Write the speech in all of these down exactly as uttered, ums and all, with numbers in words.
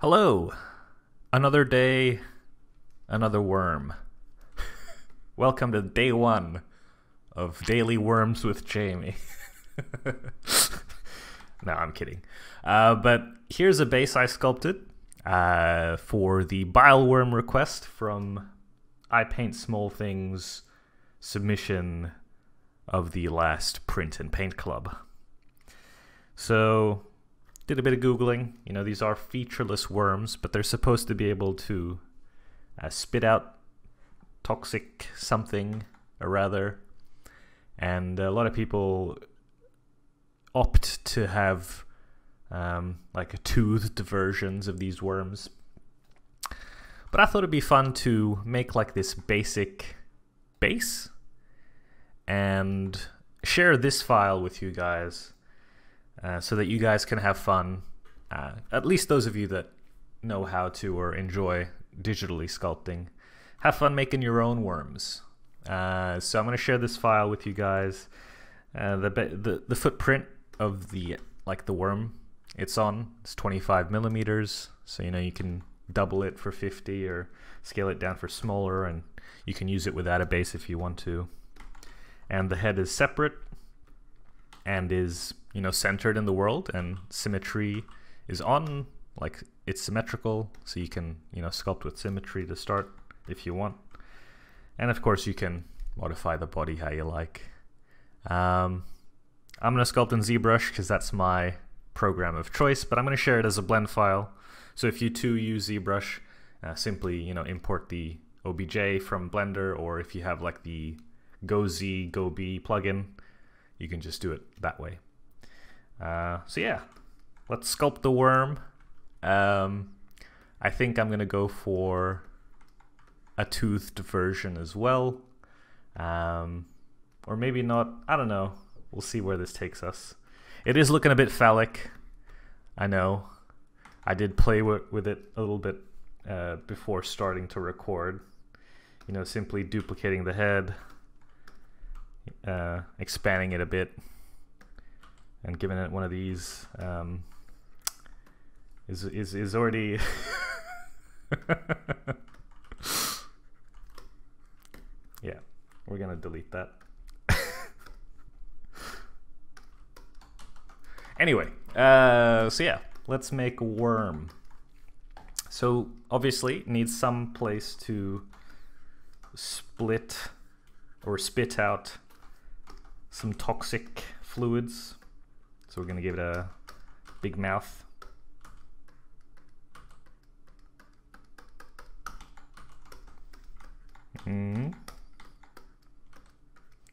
Hello, another day, another worm. Welcome to day one of Daily Worms with Jamie. No, I'm kidding. Uh, but here's a base I sculpted uh, for the Bileworm request from I Paint Small Things submission of the last Print and Paint Club. So did a bit of Googling. You know, these are featureless worms, but they're supposed to be able to uh, spit out toxic something or other. And a lot of people opt to have um, like a toothed versions of these worms. But I thought it'd be fun to make like this basic base and share this file with you guys. Uh, so that you guys can have fun, uh, at least those of you that know how to or enjoy digitally sculpting, have fun making your own worms. Uh, so I'm going to share this file with you guys. Uh, the, the the footprint of the like the worm it's on is twenty-five millimeters, so you know you can double it for fifty or scale it down for smaller, and you can use it without a base if you want to. And the head is separate and is, you know, centered in the world, and symmetry is on, like it's symmetrical, so you can, you know, sculpt with symmetry to start if you want. And of course you can modify the body how you like. Um, I'm going to sculpt in ZBrush because that's my program of choice, but I'm going to share it as a blend file. So if you too use ZBrush, uh, simply, you know, import the O B J from Blender, or if you have like the GoZ, GoB plugin, you can just do it that way. Uh, so yeah, let's sculpt the worm. Um, I think I'm gonna go for a toothed version as well, um, or maybe not. I don't know. We'll see where this takes us. It is looking a bit phallic. I know. I did play with it a little bit uh, before starting to record. You know, simply duplicating the head, uh, expanding it a bit, and giving it one of these um, is, is, is already yeah, we're gonna delete that. Anyway, uh, so yeah, let's make a worm. So obviously it needs some place to split or spit out some toxic fluids. So we're going to give it a big mouth. Mm-hmm.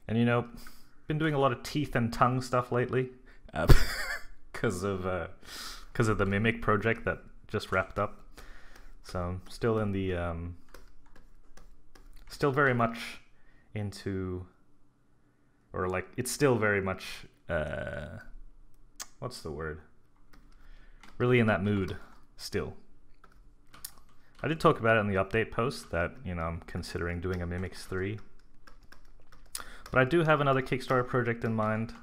And you know, been doing a lot of teeth and tongue stuff lately because uh, of uh, because of the Mimic project that just wrapped up. So I'm still in the um, still very much into, or like it's still very much. Uh, What's the word? Really in that mood still. I did talk about it in the update post that, you know, I'm considering doing a Mimics three. But I do have another Kickstarter project in mind,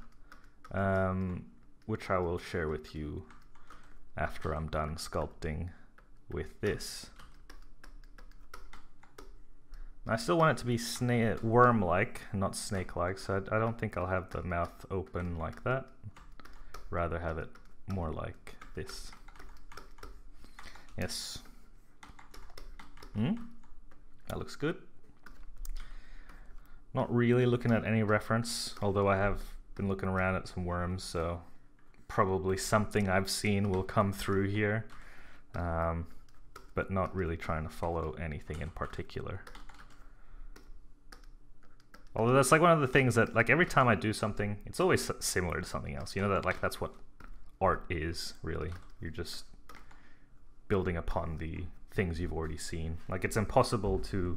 um, which I will share with you after I'm done sculpting with this. I still want it to be snake worm-like, not snake-like, so I, I don't think I'll have the mouth open like that. Rather have it more like this. Yes. Hmm? That looks good. Not really looking at any reference, although I have been looking around at some worms, so probably something I've seen will come through here, um, but not really trying to follow anything in particular. Although that's like one of the things that, like, every time I do something, it's always similar to something else. You know that, like, that's what art is, really. You're just building upon the things you've already seen. Like, it's impossible to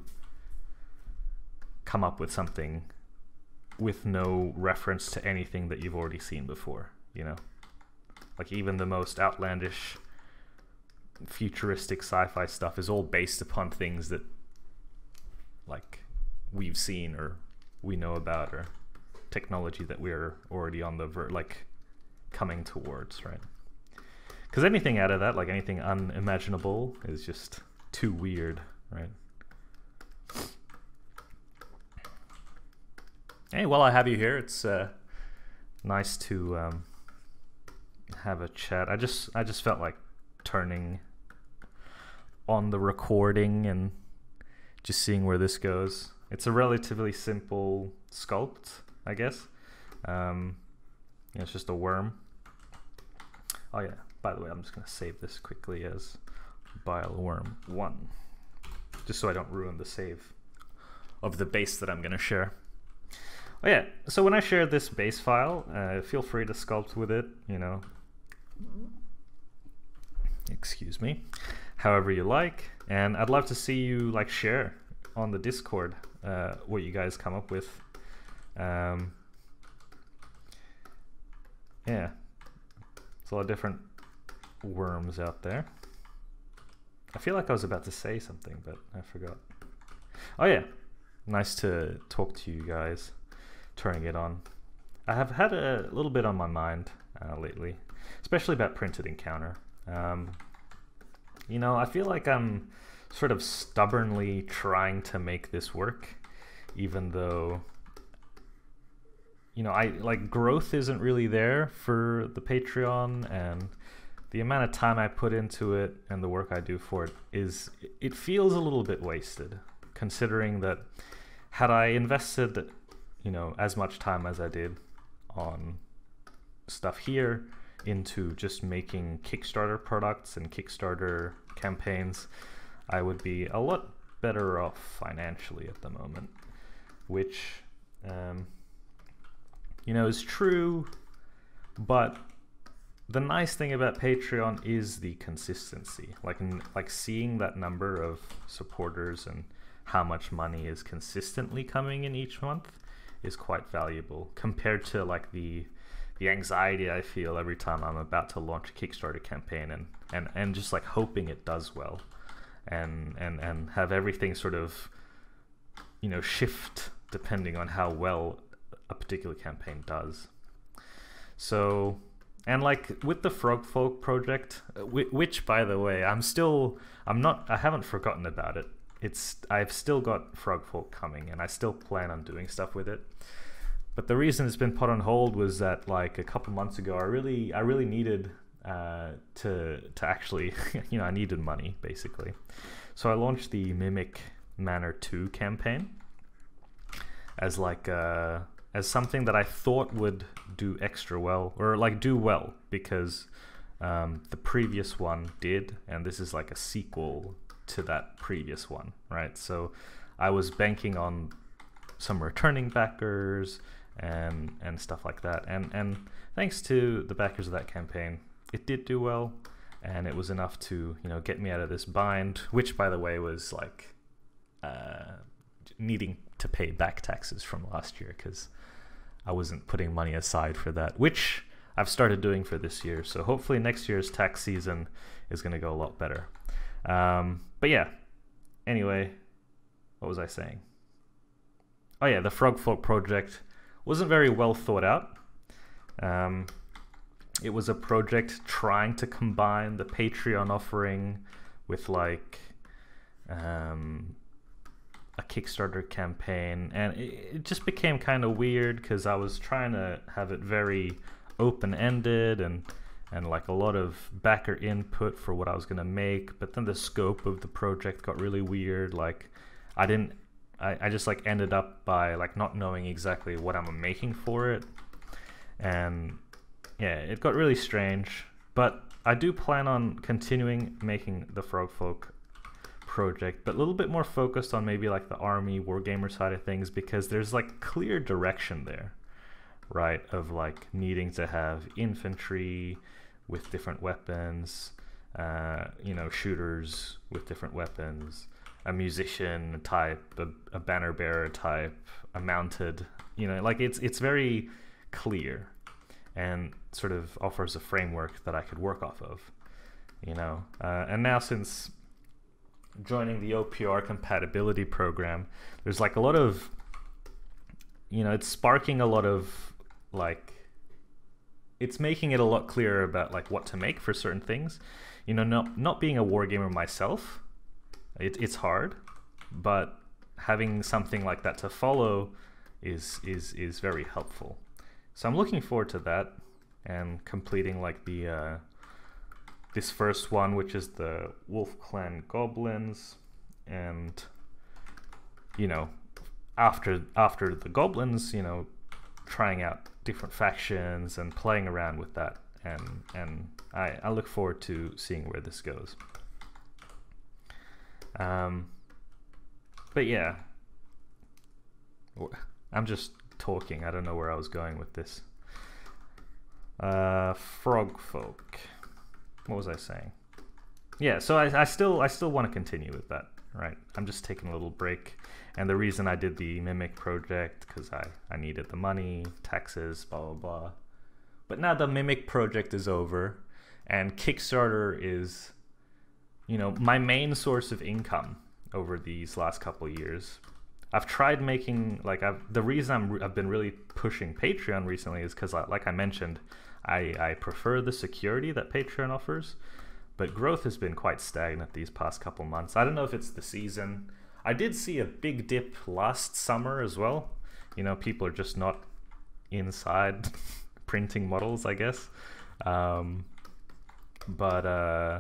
come up with something with no reference to anything that you've already seen before, you know? Like, even the most outlandish, futuristic sci-fi stuff is all based upon things that, like, we've seen or we know about, or technology that we're already on the ver like coming towards, right? Because anything out of that, like anything unimaginable, is just too weird, right? Hey, while I have you here, it's uh, nice to um, have a chat. I just I just felt like turning on the recording and just seeing where this goes. It's a relatively simple sculpt, I guess. Um, yeah, it's just a worm. Oh yeah, by the way, I'm just gonna save this quickly as Bileworm one, just so I don't ruin the save of the base that I'm gonna share. Oh yeah, so when I share this base file, uh, feel free to sculpt with it, you know, excuse me, however you like. And I'd love to see you like share on the Discord uh, what you guys come up with. Um, yeah, there's a lot of different worms out there. I feel like I was about to say something, but I forgot. Oh yeah, nice to talk to you guys. Turning it on. I have had a little bit on my mind uh, lately, especially about Printed Encounter. Um, you know, I feel like I'm sort of stubbornly trying to make this work, even though, you know, I like growth isn't really there for the Patreon, and the amount of time I put into it and the work I do for it is, it feels a little bit wasted, considering that had I invested you know, as much time as I did on stuff here into just making Kickstarter products and Kickstarter campaigns, I would be a lot better off financially at the moment, which, um, you know, is true. But the nice thing about Patreon is the consistency, like, like seeing that number of supporters and how much money is consistently coming in each month is quite valuable compared to like the the anxiety I feel every time I'm about to launch a Kickstarter campaign and and and just like hoping it does well and and and have everything sort of, you know, shift depending on how well a particular campaign does. So, and like with the Frogfolk project, which by the way I'm still I'm not I haven't forgotten about it. It's, I've still got Frogfolk coming and I still plan on doing stuff with it. But the reason it's been put on hold was that like a couple months ago, I really, I really needed uh, to, to actually, you know, I needed money basically. So I launched the Mimic Manor two campaign as like, uh, as something that I thought would do extra well or like do well because um, the previous one did, and this is like a sequel to that previous one, right? So I was banking on some returning backers and and stuff like that, and and thanks to the backers of that campaign, it did do well, and it was enough to, you know, get me out of this bind, which by the way was like uh, needing to pay back taxes from last year because I wasn't putting money aside for that, which I've started doing for this year. So hopefully next year's tax season is going to go a lot better. Um, but yeah, anyway, what was I saying? Oh yeah, the Frogfolk project wasn't very well thought out. Um, it was a project trying to combine the Patreon offering with like um, a Kickstarter campaign, and it, it just became kind of weird because I was trying to have it very open-ended and and like a lot of backer input for what I was gonna make, but then the scope of the project got really weird. Like I didn't, I, I just like ended up by like not knowing exactly what I'm making for it. And yeah, it got really strange, but I do plan on continuing making the Frogfolk project, but a little bit more focused on maybe like the army wargamer side of things, because there's like clear direction there, right? Of like needing to have infantry with different weapons, uh, you know, shooters with different weapons, a musician type, a, a banner bearer type, a mounted, you know, like it's it's very clear and sort of offers a framework that I could work off of, you know. Uh, and now since joining the O P R compatibility program, there's like a lot of, you know, it's sparking a lot of like it's making it a lot clearer about like what to make for certain things. You know, not not being a wargamer myself, it, it's hard, but having something like that to follow is is is very helpful. So I'm looking forward to that and completing like the uh, this first one, which is the Wolf Clan Goblins, and you know, after after the goblins, you know, trying out different factions and playing around with that, and and I, I look forward to seeing where this goes. Um, but yeah, I'm just talking. I don't know where I was going with this. Uh, Frogfolk. What was I saying? Yeah, so I, I still I still want to continue with that. Right, I'm just taking a little break, and the reason I did the Mimic project because I, I needed the money, taxes, blah blah blah. But now the Mimic project is over, and Kickstarter is, you know, my main source of income over these last couple of years. I've tried making like I've, the reason I'm, I've been really pushing Patreon recently is because, like I mentioned, I, I prefer the security that Patreon offers. But growth has been quite stagnant these past couple months. I don't know if it's the season. I did see a big dip last summer as well. You know, people are just not inside printing models, I guess. Um, but uh,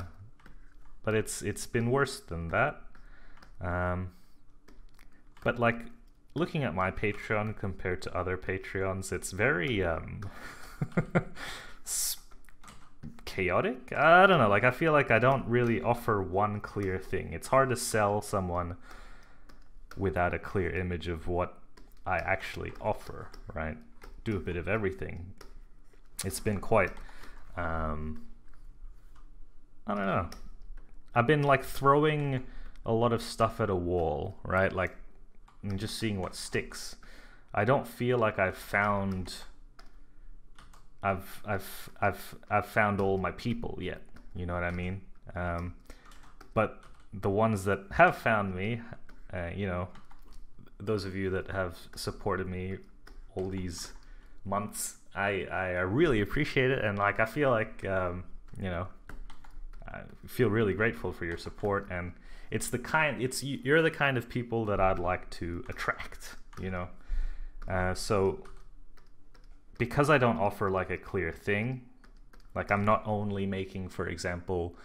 but it's it's been worse than that. Um, but like looking at my Patreon compared to other Patreons, it's very um, chaotic. I don't know, like I feel like I don't really offer one clear thing. It's hard to sell someone without a clear image of what I actually offer, right? Do a bit of everything. It's been quite um I don't know, I've been like throwing a lot of stuff at a wall, right? Like and just seeing what sticks. I don't feel like I've found I've I've I've I've found all my people yet. You know what I mean? Um, but the ones that have found me, uh, you know, those of you that have supported me all these months, I I really appreciate it, and like I feel like um, you know, I feel really grateful for your support, and it's the kind it's you're the kind of people that I'd like to attract. You know, uh, so. Because I don't offer like a clear thing, like I'm not only making, for example,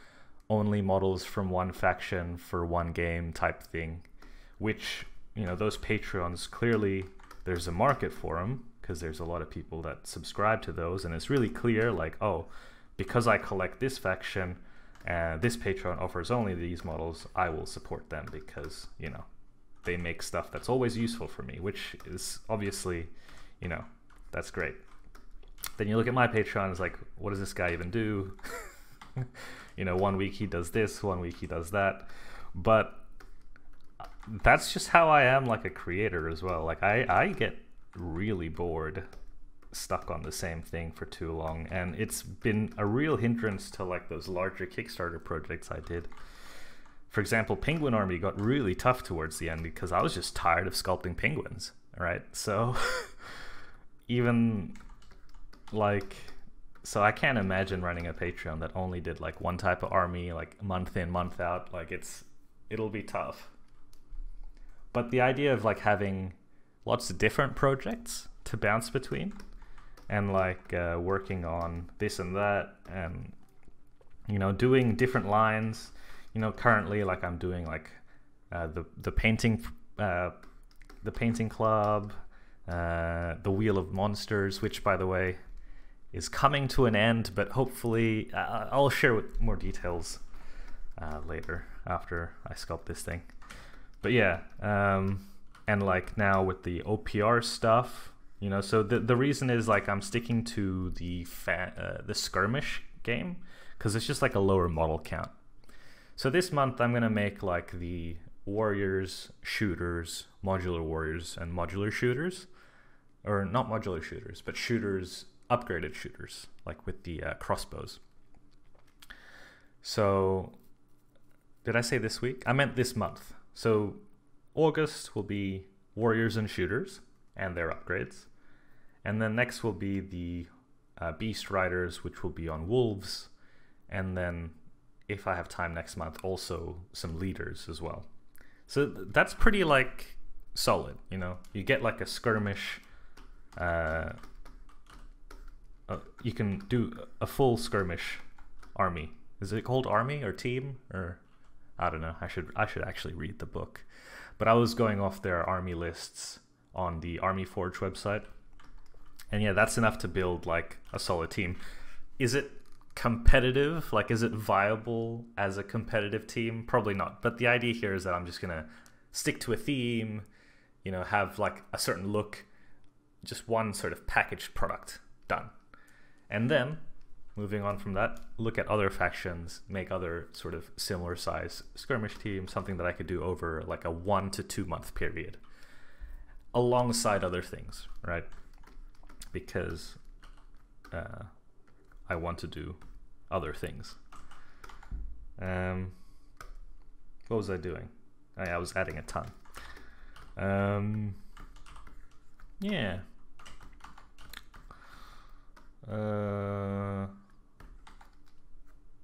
only models from one faction for one game type thing, which, you know, those Patreons, clearly there's a market for them because there's a lot of people that subscribe to those, and it's really clear like, oh, because I collect this faction and uh, this Patreon offers only these models, I will support them because, you know, they make stuff that's always useful for me, which is obviously, you know, that's great. Then you look at my Patreon, it's like, what does this guy even do? You know, one week he does this, one week he does that. But that's just how I am like a creator as well. Like I, I get really bored, stuck on the same thing for too long. And it's been a real hindrance to like those larger Kickstarter projects I did. For example, Penguin Army got really tough towards the end because I was just tired of sculpting penguins, right? So... even like, so I can't imagine running a Patreon that only did like one type of army, like month in, month out. Like it's, it'll be tough. But the idea of like having lots of different projects to bounce between and like uh, working on this and that and, you know, doing different lines, you know, currently like I'm doing like uh, the, the painting, uh, the painting club, Uh, the Wheel of Monsters, which by the way is coming to an end, but hopefully uh, I'll share with more details uh, later after I sculpt this thing. But yeah, um, and like now with the O P R stuff, you know, so the, the reason is like I'm sticking to the fa uh, the skirmish game because it's just like a lower model count. So this month I'm gonna make like the warriors, shooters, modular warriors, and modular shooters. Or not modular shooters, but shooters, upgraded shooters, like with the uh, crossbows. So, did I say this week? I meant this month. So, August will be warriors and shooters and their upgrades. And then next will be the uh, beast riders, which will be on wolves, and then if I have time next month, also some leaders as well. So that's pretty like solid, you know. You get like a skirmish. Uh, uh, you can do a full skirmish army. Is it called army or team or I don't know. I should I should actually read the book, but I was going off their army lists on the Army Forge website, and yeah, that's enough to build like a solid team. Is it competitive? Like, is it viable as a competitive team? Probably not, but the idea here is that I'm just gonna stick to a theme, you know, have like a certain look, just one sort of packaged product, done. And then moving on from that, look at other factions, make other sort of similar size skirmish teams, something that I could do over like a one to two month period alongside other things, right? Because uh, I want to do other things. Um, what was I doing? Oh, yeah, I was adding a ton. Um, yeah. Uh,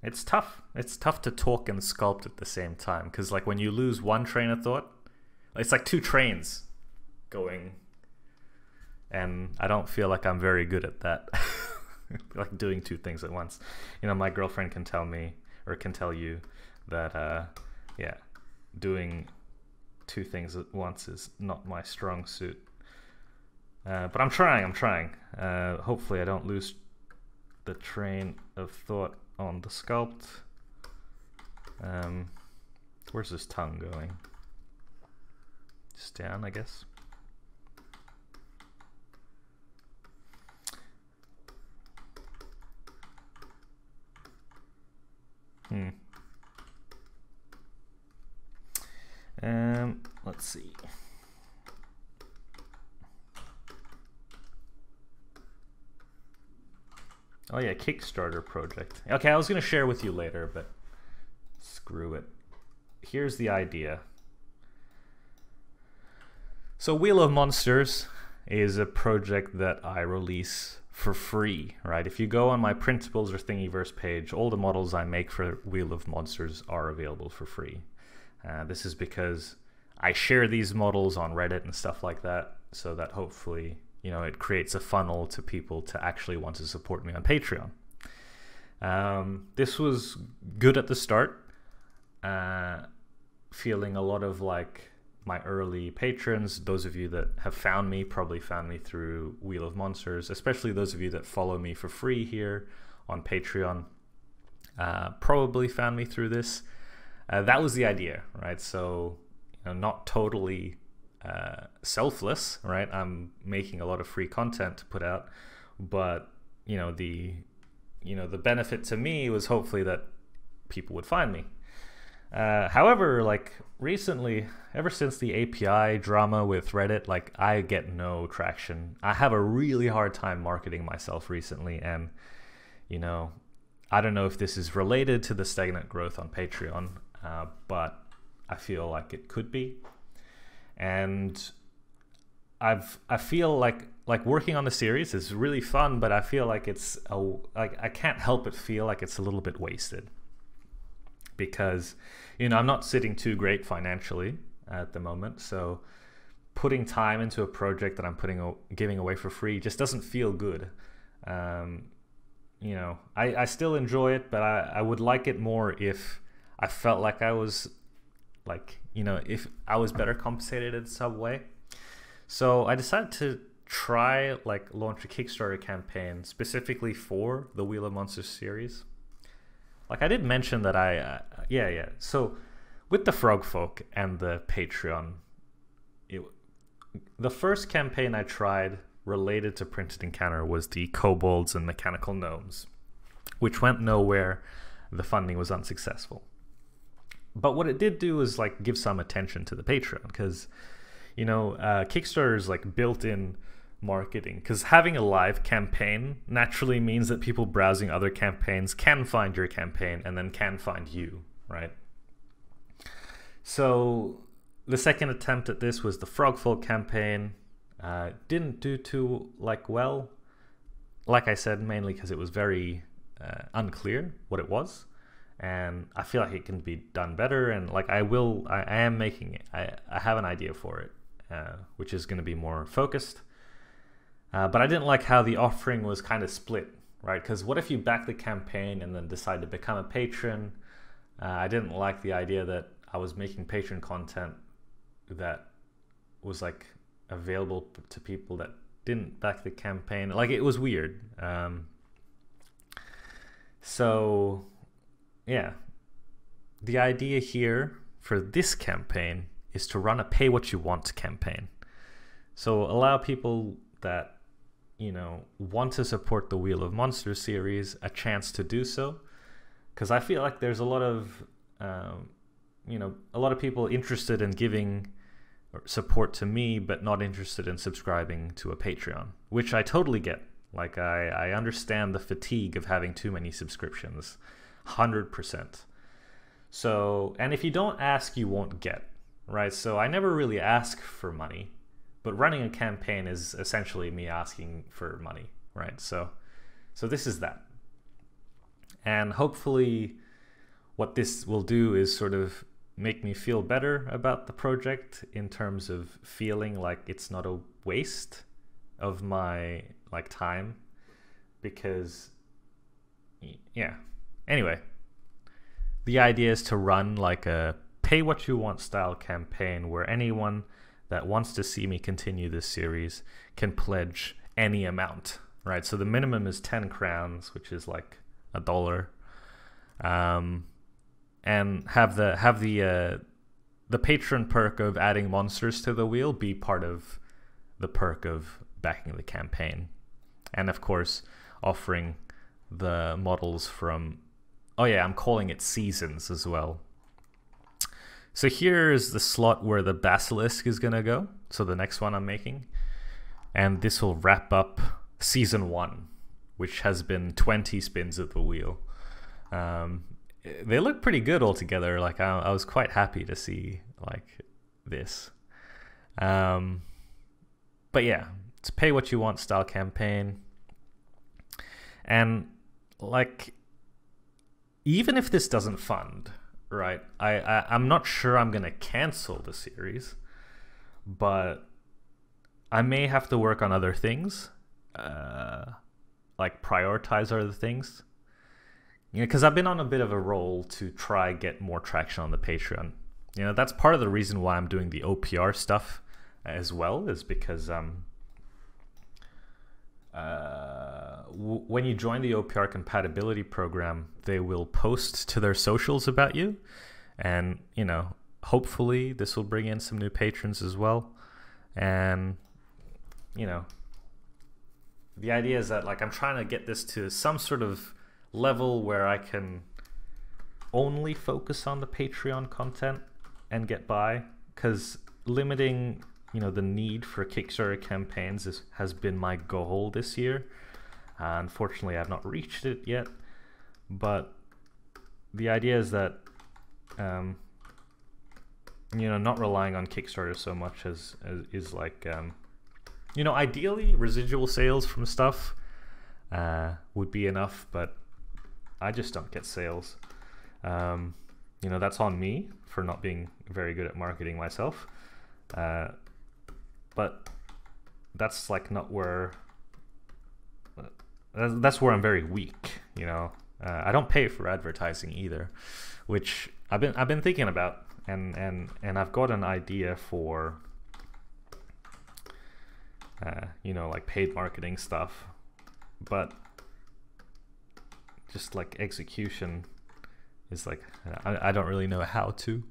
it's tough. It's tough to talk and sculpt at the same time, because like when you lose one train of thought, it's like two trains going, and I don't feel like I'm very good at that. Like doing two things at once. You know, my girlfriend can tell me, or can tell you, that uh, yeah, doing two things at once is not my strong suit. Uh, but I'm trying, I'm trying. Uh, hopefully I don't lose the train of thought on the sculpt. Um, where's this tongue going? Just down, I guess. Hmm. Um, let's see. Oh yeah, Kickstarter project. Okay, I was gonna share with you later, but screw it. Here's the idea. So Wheel of Monsters is a project that I release for free, right? If you go on my Printables or Thingiverse page, all the models I make for Wheel of Monsters are available for free. Uh, this is because I share these models on Reddit and stuff like that, so that hopefully, you know, it creates a funnel to people to actually want to support me on Patreon. Um, this was good at the start, uh, feeling a lot of like my early patrons, those of you that have found me, probably found me through Wheel of Monsters, especially those of you that follow me for free here on Patreon, uh, probably found me through this. Uh, that was the idea, right? So, you know, not totally Uh, selfless, right? I'm making a lot of free content to put out, but you know, the you know the benefit to me was hopefully that people would find me. Uh, however, like recently, ever since the A P I drama with Reddit, like I get no traction. I have a really hard time marketing myself recently, and you know, I don't know if this is related to the stagnant growth on Patreon, uh, but I feel like it could be. And I've I feel like like working on the series is really fun, but I feel like it's a, like I can't help but feel like it's a little bit wasted, because you know I'm not sitting too great financially at the moment, so putting time into a project that I'm putting giving away for free just doesn't feel good. Um, you know I, I still enjoy it, but I, I would like it more if I felt like I was like, you know, if I was better compensated in some way. So I decided to try like launch a Kickstarter campaign specifically for the Wheel of Monsters series. Like I did mention that I, uh, yeah, yeah. So with the Frogfolk and the Patreon, it, the first campaign I tried related to Printed Encounter was the Kobolds and Mechanical Gnomes, which went nowhere. The funding was unsuccessful. But what it did do is like give some attention to the Patreon, because, you know, uh, Kickstarter's like built-in marketing, because having a live campaign naturally means that people browsing other campaigns can find your campaign and then can find you, right? So the second attempt at this was the Frogfolk campaign. Uh, didn't do too like well. like I said, mainly because it was very uh, unclear what it was, and I feel like it can be done better. And like I will, I, I am making it. I, I have an idea for it, uh, which is going to be more focused. Uh, but I didn't like how the offering was kind of split, right? Because what if you back the campaign and then decide to become a patron? Uh, I didn't like the idea that I was making patron content that was like available to people that didn't back the campaign. Like it was weird. Um, so yeah, the idea here for this campaign is to run a pay what you want campaign. So allow people that, you know, want to support the Wheel of Monsters series a chance to do so. Because I feel like there's a lot of, um, you know, a lot of people interested in giving support to me, but not interested in subscribing to a Patreon, which I totally get. Like I, I understand the fatigue of having too many subscriptions, one hundred percent. So, and if you don't ask, you won't get, right? So I never really ask for money, but running a campaign is essentially me asking for money, right? So, so this is that. And hopefully what this will do is sort of make me feel better about the project in terms of feeling like it's not a waste of my like time, because yeah. Anyway, the idea is to run like a pay what you want style campaign where anyone that wants to see me continue this series can pledge any amount, right? So the minimum is ten crowns, which is like a dollar, um, and have the have the uh, the patron perk of adding monsters to the wheel be part of the perk of backing the campaign, and of course offering the models from, oh yeah, I'm calling it seasons as well. So here's the slot where the Basilisk is gonna go. So the next one I'm making, and this will wrap up season one, which has been twenty spins of the wheel. Um, they look pretty good altogether. Like I, I was quite happy to see like this. Um, but yeah, it's pay what you want style campaign. And like, even if this doesn't fund, right, I, I I'm not sure I'm gonna cancel the series, but I may have to work on other things, uh, like prioritize other things, you know, because I've been on a bit of a roll to try get more traction on the Patreon. You know, that's part of the reason why I'm doing the O P R stuff as well, is because um uh w when you join the O P R compatibility program, they will post to their socials about you, and you know, hopefully this will bring in some new patrons as well. And you know, the idea is that like I'm trying to get this to some sort of level where I can only focus on the Patreon content and get by, because limiting, you know, the need for Kickstarter campaigns is, has been my goal this year. Uh, unfortunately, I've not reached it yet, but the idea is that, um, you know, not relying on Kickstarter so much as, as is like, um, you know, ideally residual sales from stuff uh, would be enough, but I just don't get sales. Um, you know, that's on me for not being very good at marketing myself. Uh, But that's like not where, that's where I'm very weak, you know. Uh, I don't pay for advertising either, which I've been I've been thinking about, and and and I've got an idea for, uh, you know, like paid marketing stuff, but just like execution is like I, I don't really know how to.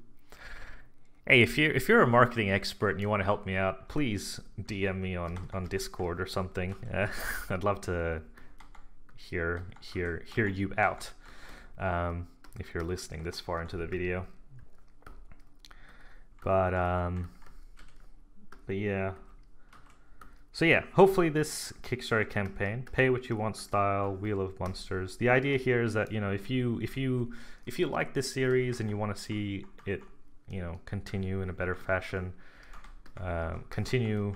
Hey, if you're, if you're a marketing expert and you want to help me out, please D M me on, on Discord or something. Uh, I'd love to hear, hear, hear you out, um, if you're listening this far into the video. But, um, but yeah. So yeah, hopefully this Kickstarter campaign, pay what you want style, Wheel of Monsters. The idea here is that, you know, if you, if you, if you like this series and you want to see it, you know, continue in a better fashion, uh, continue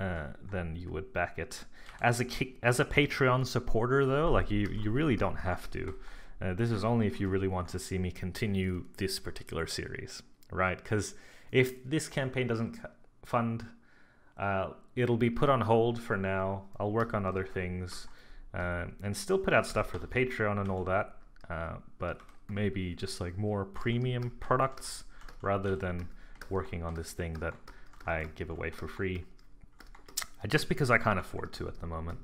uh, then you would back it. As a as a Patreon supporter, though, like you, you really don't have to. Uh, this is only if you really want to see me continue this particular series, right? Because if this campaign doesn't fund, uh, it'll be put on hold for now. I'll work on other things uh, and still put out stuff for the Patreon and all that, uh, but maybe just like more premium products rather than working on this thing that I give away for free. Just because I can't afford to at the moment,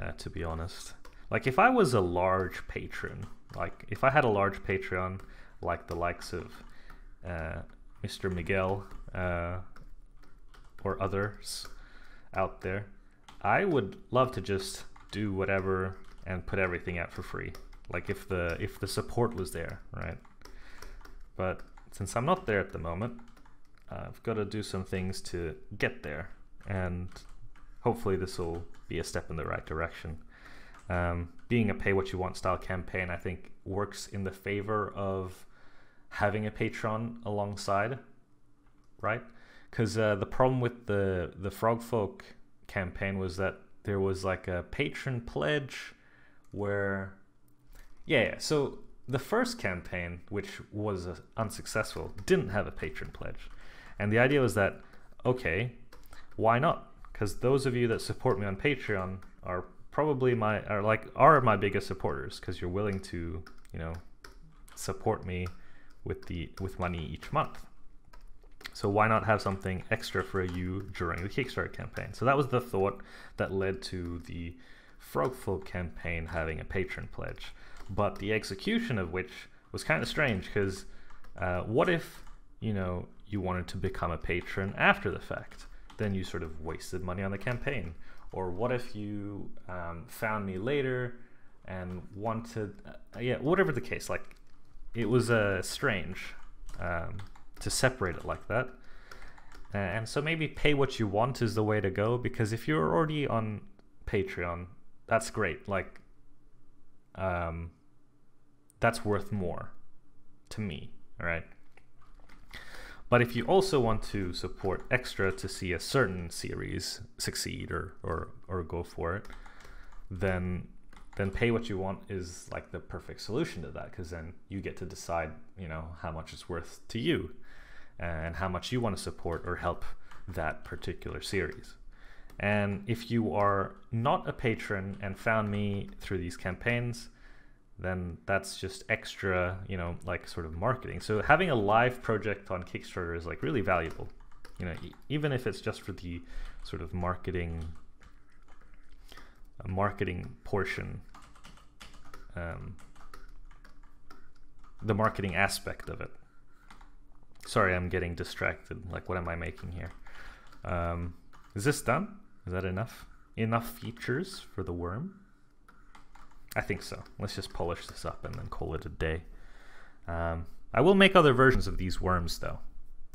uh, to be honest. Like if I was a large patron, like if I had a large Patreon, like the likes of uh, Mister Miguel uh, or others out there, I would love to just do whatever and put everything out for free. Like if the if the support was there, right? But since I'm not there at the moment, uh, I've got to do some things to get there, and hopefully this will be a step in the right direction. Um, being a pay what you want style campaign, I think, works in the favor of having a Patreon alongside, right? Because uh, the problem with the the Frogfolk campaign was that there was like a patron pledge where, yeah, yeah. So the first campaign, which was uh, unsuccessful, didn't have a patron pledge, and the idea was that, okay, why not? Because those of you that support me on Patreon are probably my are like are my biggest supporters, because you're willing to, you know, support me with the with money each month. So why not have something extra for you during the Kickstarter campaign? So that was the thought that led to the Frogfolk campaign having a patron pledge, but the execution of which was kind of strange, because uh, what if, you know, you wanted to become a patron after the fact? Then you sort of wasted money on the campaign. Or what if you um, found me later and wanted, uh, yeah, whatever the case, like it was uh, strange um, to separate it like that. Uh, and so maybe pay what you want is the way to go, because if you're already on Patreon, that's great. Like um, that's worth more to me, all right? But if you also want to support extra to see a certain series succeed or, or, or go for it, then then pay what you want is like the perfect solution to that, because then you get to decide, you know, how much it's worth to you and how much you want to support or help that particular series. And if you are not a patron and found me through these campaigns, then that's just extra, you know, like sort of marketing. So having a live project on Kickstarter is like really valuable, you know, e even if it's just for the sort of marketing, uh, marketing portion, um, the marketing aspect of it. Sorry, I'm getting distracted. Like, what am I making here? Um, is this done? Is that enough? Enough features for the worm? I think so. Let's just polish this up and then call it a day. Um, I will make other versions of these worms, though.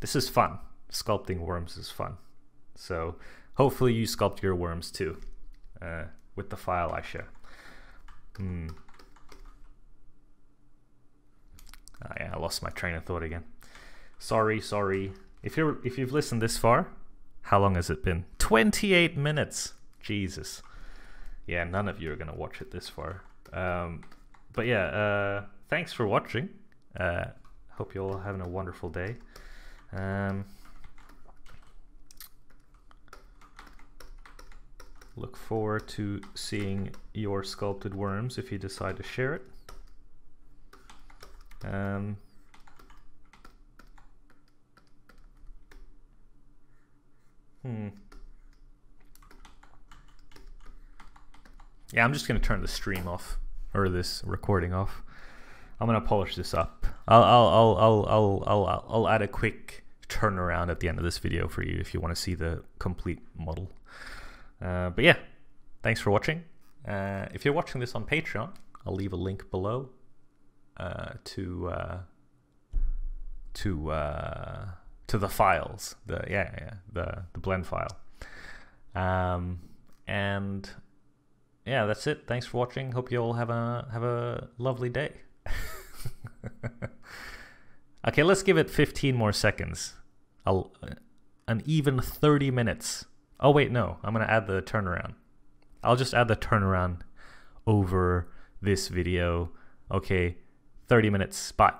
This is fun. Sculpting worms is fun. So hopefully you sculpt your worms too uh, with the file I share. Mm. Oh, yeah, I lost my train of thought again. Sorry, sorry. If you're if you've listened this far, how long has it been? twenty-eight minutes. Jesus. Yeah, none of you are gonna watch it this far. Um, but yeah, uh, thanks for watching. Uh, hope you're all having a wonderful day. Um, look forward to seeing your sculpted worms if you decide to share it. Um, hmm. Yeah, I'm just going to turn the stream off, or this recording off. I'm going to polish this up. I'll I'll I'll I'll I'll I'll add a quick turnaround at the end of this video for you if you want to see the complete model. Uh, but yeah, thanks for watching. Uh, if you're watching this on Patreon, I'll leave a link below uh, to uh, to uh, to the files. The yeah yeah the the blend file. Um, and. Yeah, that's it. Thanks for watching. Hope you all have a have a lovely day. Okay, let's give it fifteen more seconds. I'll, an even thirty minutes. Oh wait, no, I'm gonna add the turnaround. I'll just add the turnaround over this video. Okay, thirty minutes, bye.